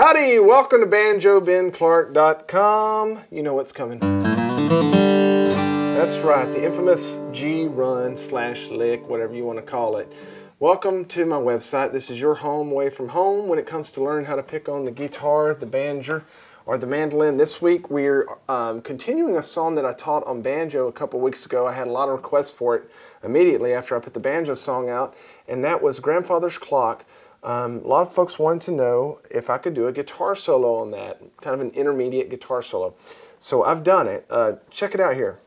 Howdy, welcome to BanjoBenClark.com. You know what's coming. That's right, the infamous G run / lick, whatever you want to call it. Welcome to my website. This is your home away from home when it comes to learning how to pick on the guitar, the banjo, or the mandolin. This week we're continuing a song that I taught on banjo a couple weeks ago. I had a lot of requests for it immediately after I put the banjo song out, and that was Grandfather's Clock. A lot of folks wanted to know if I could do a guitar solo on that, kind of an intermediate guitar solo. So I've done it. Check it out here.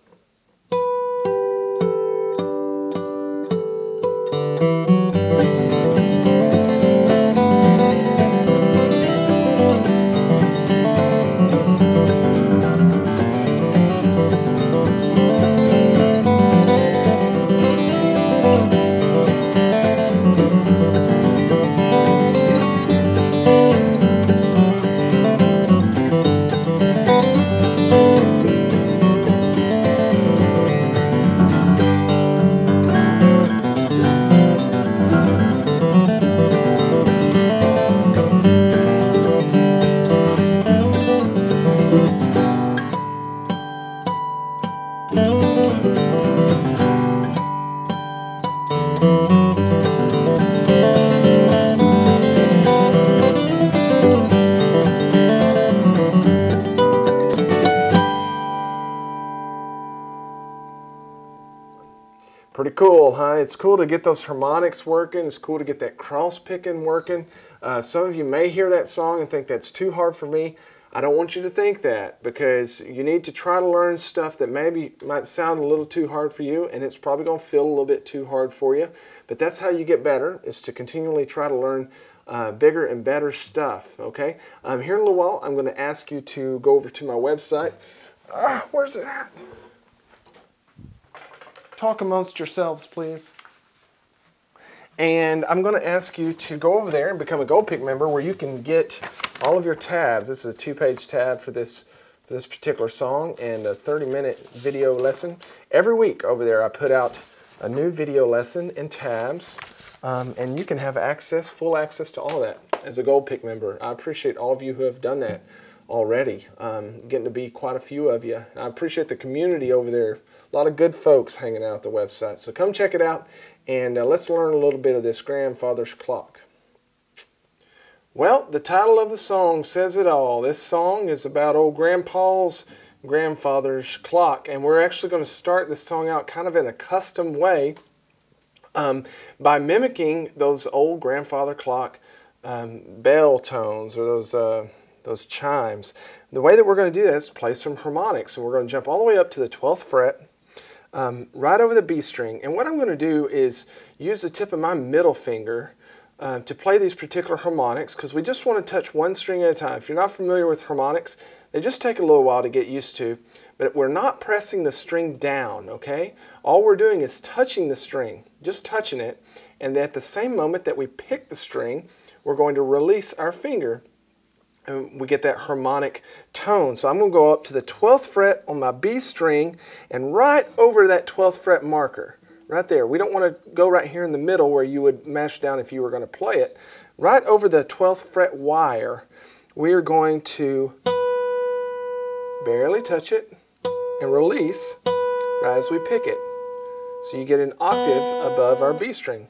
Pretty cool, huh? It's cool to get those harmonics working. It's cool to get that cross picking working. Some of you may hear that song and think that's too hard for me. I don't want you to think that, because you need to try to learn stuff that maybe might sound a little too hard for you, and it's probably going to feel a little bit too hard for you. But that's how you get better, is to continually try to learn bigger and better stuff, okay? Here in a little while, I'm going to ask you to go over to my website. Where's it at? Talk amongst yourselves, please. And I'm going to ask you to go over there and become a Gold Pick member, where you can get all of your tabs. This is a 2-page tab for this particular song, and a 30-minute video lesson. Every week over there I put out a new video lesson and tabs, and you can have access, full access to all of that as a Gold Pick member. I appreciate all of you who have done that already, getting to be quite a few of you. I appreciate the community over there. A lot of good folks hanging out at the website. So come check it out, and let's learn a little bit of this Grandfather's Clock. Well, the title of the song says it all. This song is about old Grandpa's grandfather's clock, and we're actually going to start this song out kind of in a custom way by mimicking those old grandfather clock bell tones, or those chimes. The way that we're going to do that is play some harmonics, and we're going to jump all the way up to the 12th fret, right over the B string. And what I'm going to do is use the tip of my middle finger to play these particular harmonics, because we just want to touch one string at a time. If you're not familiar with harmonics, they just take a little while to get used to, but we're not pressing the string down, okay? All we're doing is touching the string, just touching it, and at the same moment that we pick the string, we're going to release our finger, and we get that harmonic tone. So I'm going to go up to the 12th fret on my B string and right over that 12th fret marker, right there. We don't want to go right here in the middle where you would mash down if you were going to play it. Right over the 12th fret wire, we are going to barely touch it and release right as we pick it. So you get an octave above our B string.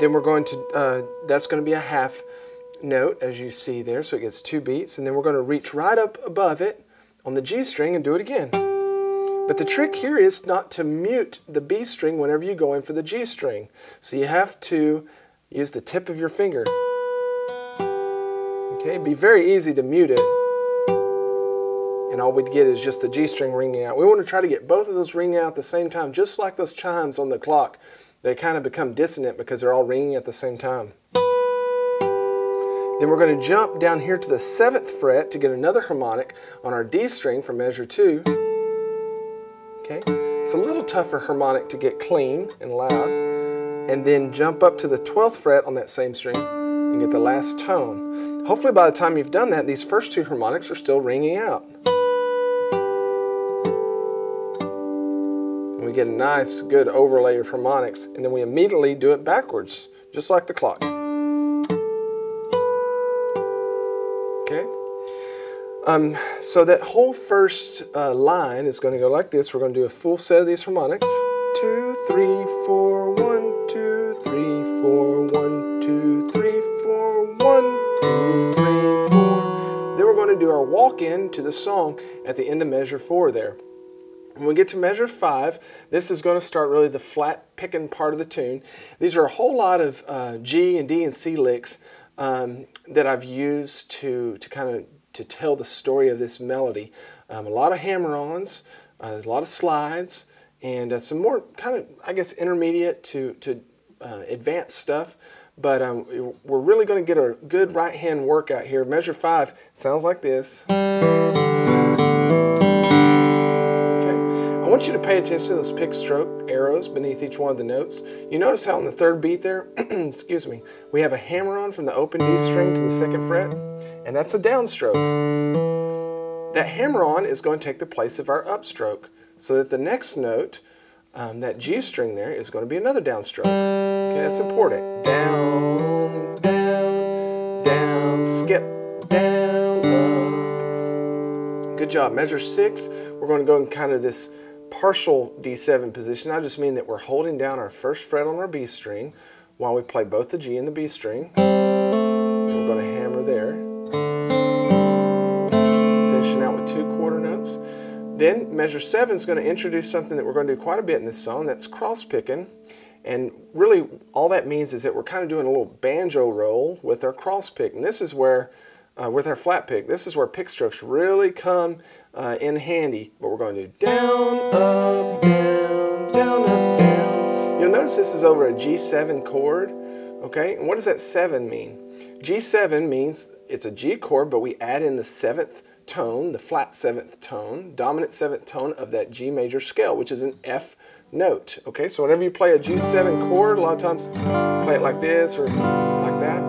Then we're going to, that's going to be a half note, as you see there, so it gets 2 beats, and then we're going to reach right up above it on the G string and do it again. But the trick here is not to mute the B string whenever you go in for the G string. So you have to use the tip of your finger. Okay, it'd be very easy to mute it, and all we'd get is just the G string ringing out. We want to try to get both of those ringing out at the same time, just like those chimes on the clock. They kind of become dissonant because they're all ringing at the same time. Then we're going to jump down here to the 7th fret to get another harmonic on our D string for measure 2. Okay, it's a little tougher harmonic to get clean and loud. And then jump up to the 12th fret on that same string and get the last tone. Hopefully by the time you've done that, these first 2 harmonics are still ringing out. And we get a nice, good overlay of harmonics, and then we immediately do it backwards, just like the clock. So that whole first line is going to go like this. We're going to do a full set of these harmonics. 2, 3, 4, 1, 2, 3, 4, 1, 2, 3, 4. Then we're going to do our walk in to the song at the end of measure 4 there. When we get to measure 5, this is going to start really the flat picking part of the tune. These are a whole lot of G and D and C licks that I've used to tell the story of this melody. A lot of hammer-ons, a lot of slides, and some more kind of, I guess, intermediate to advanced stuff. But we're really going to get a good right-hand workout here. Measure 5 sounds like this. I want you to pay attention to those pick stroke arrows beneath each one of the notes. You notice how on the third beat there, excuse me, we have a hammer-on from the open D string to the second fret, and that's a downstroke. That hammer-on is going to take the place of our upstroke, so that the next note, that G string there, is going to be another downstroke. Okay, that's important. Down, down, down, skip, down, low. Good job. Measure 6, we're going to go in kind of this partial D7 position. I just mean that we're holding down our first fret on our B string while we play both the G and the B string. We're going to hammer there. Finishing out with 2 quarter notes. Then measure 7 is going to introduce something that we're going to do quite a bit in this song. That's cross picking. And really all that means is that we're kind of doing a little banjo roll with our cross pick. And this is where with our flat pick, this is where pick strokes really come in handy. But we're going to do down, up, down, down, up, down. You'll notice this is over a G7 chord, okay? And what does that 7 mean? G7 means it's a G chord, but we add in the 7th tone, the flat 7th tone, dominant 7th tone of that G major scale, which is an F note, okay? So whenever you play a G7 chord, a lot of times play it like this or like that.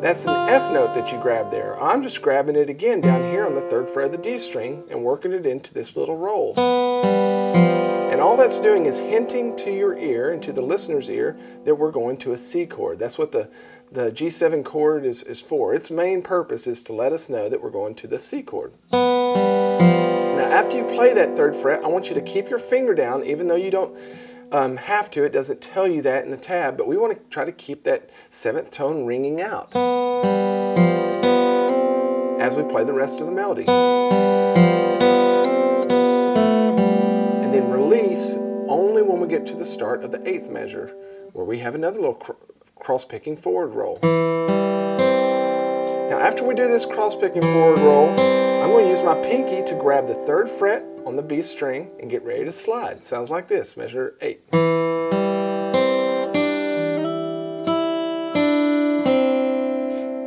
That's an F note that you grab there. I'm just grabbing it again down here on the 3rd fret of the D string and working it into this little roll. And all that's doing is hinting to your ear and to the listener's ear that we're going to a C chord. That's what the G7 chord is for. Its main purpose is to let us know that we're going to the C chord. Now after you play that 3rd fret, I want you to keep your finger down, even though you don't have to. It doesn't tell you that in the tab, but we want to try to keep that 7th tone ringing out as we play the rest of the melody. And then release only when we get to the start of the 8th measure, where we have another little cross-picking forward roll. Now after we do this cross-picking forward roll, I'm going to use my pinky to grab the 3rd fret on the B string and get ready to slide. Sounds like this, measure 8.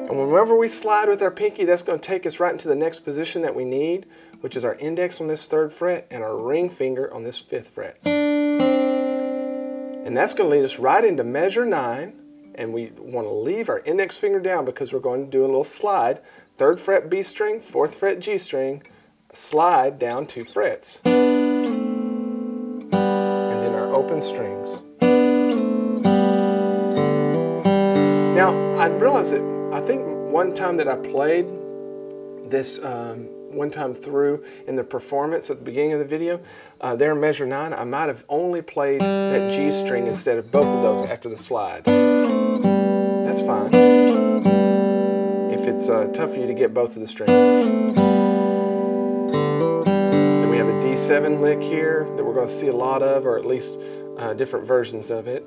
And whenever we slide with our pinky, that's going to take us right into the next position that we need, which is our index on this 3rd fret and our ring finger on this 5th fret. And that's going to lead us right into measure 9. And we want to leave our index finger down because we're going to do a little slide. 3rd fret B string, 4th fret G string, slide down 2 frets. And then our open strings. Now, I realized that I think one time that I played this one time through in the performance at the beginning of the video, there in measure 9, I might have only played that G string instead of both of those after the slide. That's fine, if it's tough for you to get both of the strings. Then we have a D7 lick here that we're going to see a lot of, or at least different versions of it.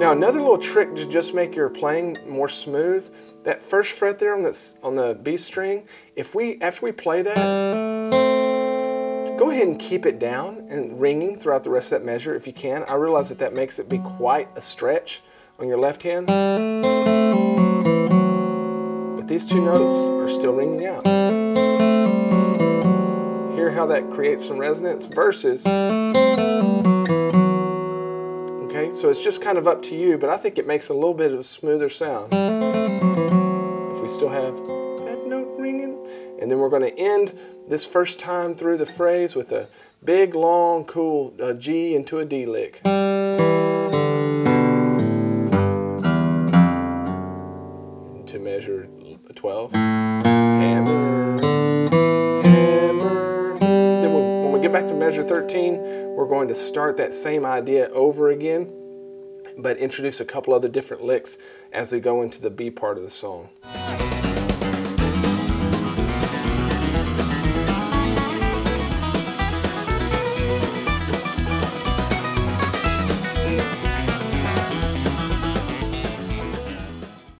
Now another little trick to just make your playing more smooth, that 1st fret there on the B string, after we play that, go ahead and keep it down and ringing throughout the rest of that measure if you can. I realize that makes it be quite a stretch on your left hand, but these 2 notes are still ringing out. Hear how that creates some resonance versus. So it's just kind of up to you, but I think it makes a little bit of a smoother sound. If we still have that note ringing. And then we're going to end this first time through the phrase with a big, long, cool G into a D lick. Into measure 12. Hammer, hammer. Then when we get back to measure 13, we're going to start that same idea over again, but introduce a couple other different licks as we go into the B part of the song.